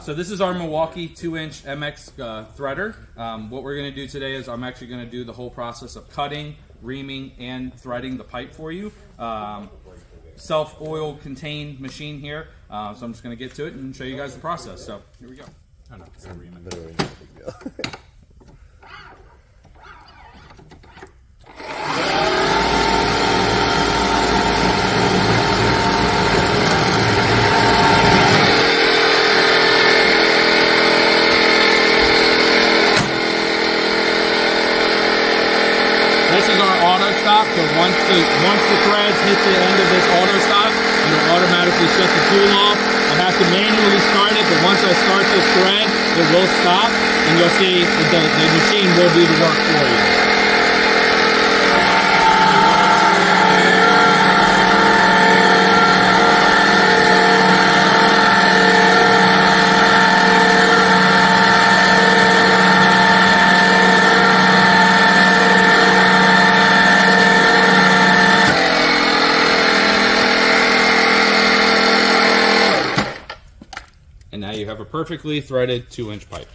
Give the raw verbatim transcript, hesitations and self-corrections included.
So this is our Milwaukee two inch M X uh, threader. Um, what we're going to do today is I'm actually going to do the whole process of cutting, reaming, and threading the pipe for you. Um, Self-oil contained machine here. Uh, so I'm just going to get to it and show you guys the process. So here we go. I know, it's a reaming. Literally no big deal. Stop, so once the once the threads hit the end of this auto stop, it'll automatically shut the tool off. I have to manually start it, but once I start this thread, it will stop, and you'll see the, the machine will do the work for you. And now you have a perfectly threaded two inch pipe.